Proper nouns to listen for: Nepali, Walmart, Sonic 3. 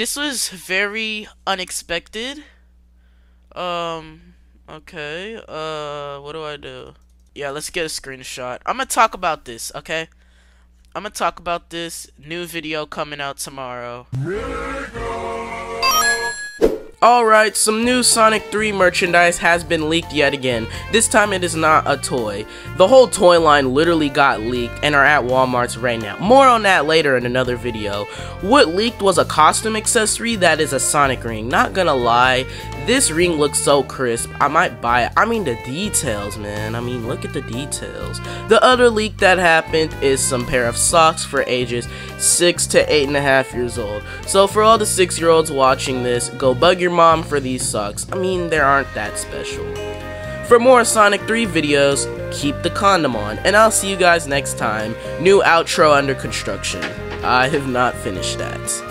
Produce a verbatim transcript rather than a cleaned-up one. This was very unexpected. Um, okay, uh, what do I do? Yeah, let's get a screenshot. I'm gonna talk about this, okay? I'm gonna talk about this new video coming out tomorrow. Alright, some new Sonic three merchandise has been leaked yet again. This time it is not a toy. The whole toy line literally got leaked and are at Walmart's right now. More on that later in another video. What leaked was a costume accessory that is a Sonic ring. Not gonna lie, this ring looks so crisp, I might buy it. I mean the details, man. I mean, look at the details. The other leak that happened is some pair of socks for ages six to eight and a half years old. So for all the six year olds watching this, go bug your mom for these socks. I mean, they aren't that special. For more Sonic three videos, keep the condom on, and I'll see you guys next time. New outro under construction. I have not finished that.